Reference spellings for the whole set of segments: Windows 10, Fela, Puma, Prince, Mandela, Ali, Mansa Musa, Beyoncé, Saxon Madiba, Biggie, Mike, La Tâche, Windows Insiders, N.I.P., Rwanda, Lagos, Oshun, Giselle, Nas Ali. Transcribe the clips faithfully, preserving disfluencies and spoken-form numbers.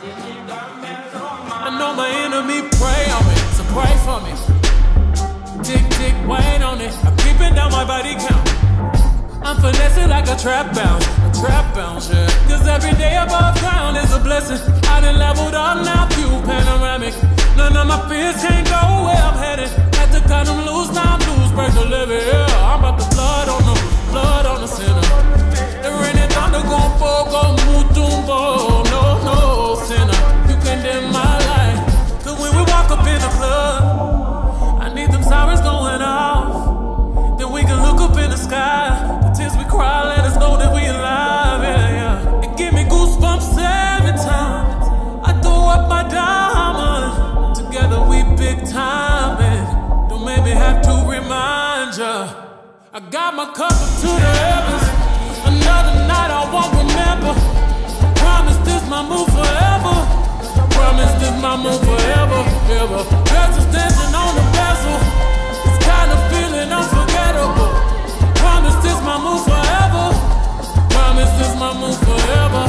I know my enemy prey on me, so pray for me. Tick, tick, wait on it. I'm keeping down my body count. I'm finessing like a trap bounce, a trap bounce, yeah. Cause every day above ground is a blessing. I done leveled up, now view panoramic. None of my fears can't go where I'm headed. Had to cut them loose, now I'm loose, break the living, yeah. I'm about to blood on them, blood on the sinner. The rain and thunder gon' fall, gon' move through, oh, no, no, sinner. You condemn my life. Cause when we walk up in the club, I need them sirens going off. Then we can look up in the sky. Tears we cry, let us know that we alive, yeah, yeah. It give me goosebumps every time I throw up my diamond. Together we big time, and don't make me have to remind ya. I got my cup up to the heavens. Another night I won't remember. I promise this my move forever. I promise this my move forever, ever. Girls are dancing on the vessel. This kind of feeling unforgettable. Promise this my move forever. Promise this my move forever.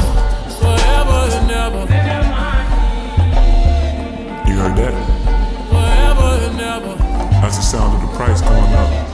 Forever and ever. You heard that? Forever and ever. That's the sound of the price going up.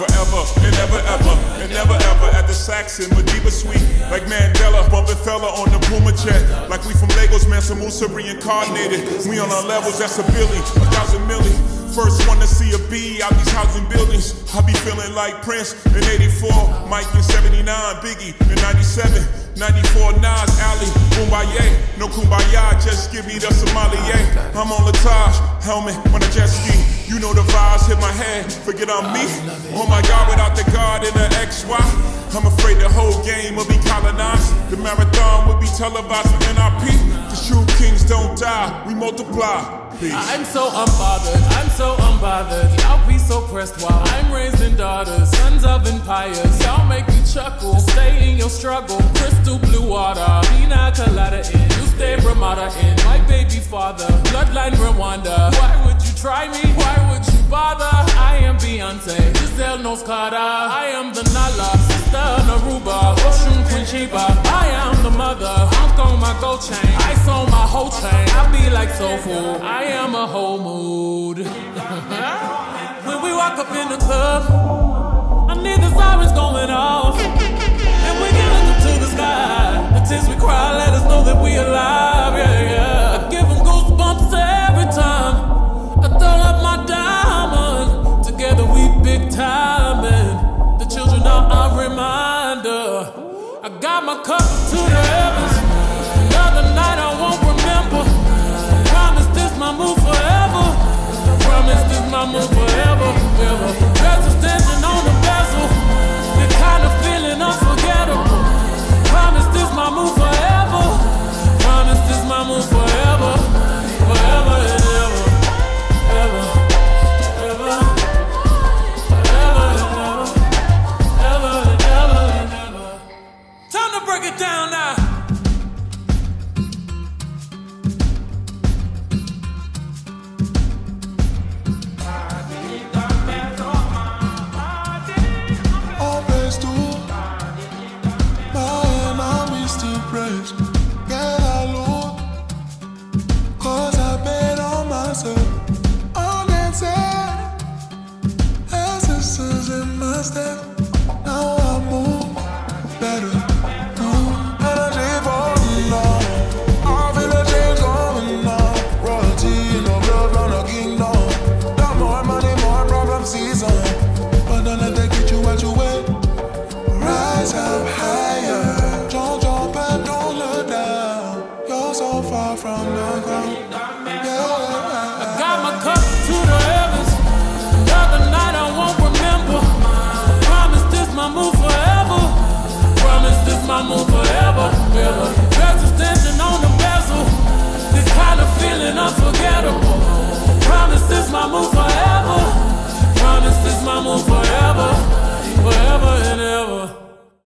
Forever and ever, ever, and never ever at the Saxon Madiba suite. Like Mandela, bumping Fela on the Puma check. Like we from Lagos, Mansa Musa reincarnated. We on our levels, that's a billion, a thousand million. First one to see a B out these housing buildings. I be feeling like Prince in eighty-four, Mike in seventy-nine, Biggie in ninety-seven, ninety-four, Nas Ali, Kumbaya, no Kumbaya, just give me the sommelier. I'm on La Tâche, helmet on a jet ski. You know the vibes hit my head, forget I'm me. Oh my God, without the God in the X Y, I'm afraid the whole game will be colonized. The marathon will be televised with N I P The true kings don't die, we multiply. Peace. I'm so unbothered, I'm so unbothered. I'll be so pressed while I'm raising daughters, sons of empires. Y'all make me chuckle, stay in your struggle. Crystal blue water, pina colada in. You stay Ramada in, my baby father. Bloodline Rwanda, why would you try me? Why would you bother? I am Beyonce, Giselle knows Cara. I am the Nala, sister Naruba, Oshun Quinchiba. I am the mother, I'm on my gold chain. Ice on my whole chain, I be like soulful. I I am a whole mood. When we walk up in the club, I need the sirens going off. And we can look up to the sky. The tears we cry, let us know that we alive, yeah, yeah. I give them goosebumps every time I throw up my diamond. Together we big time, and the children are our reminder. I got my cup to the heavens. Another night I won't remember. I move forever. I promise this my move forever, ever. Girls are dancing on the vessel. That kind of feeling unforgettable. I promise this my move forever. I promise this my move forever, forever and ever, ever, ever, forever and ever, ever and ever and ever. Time to break it down now.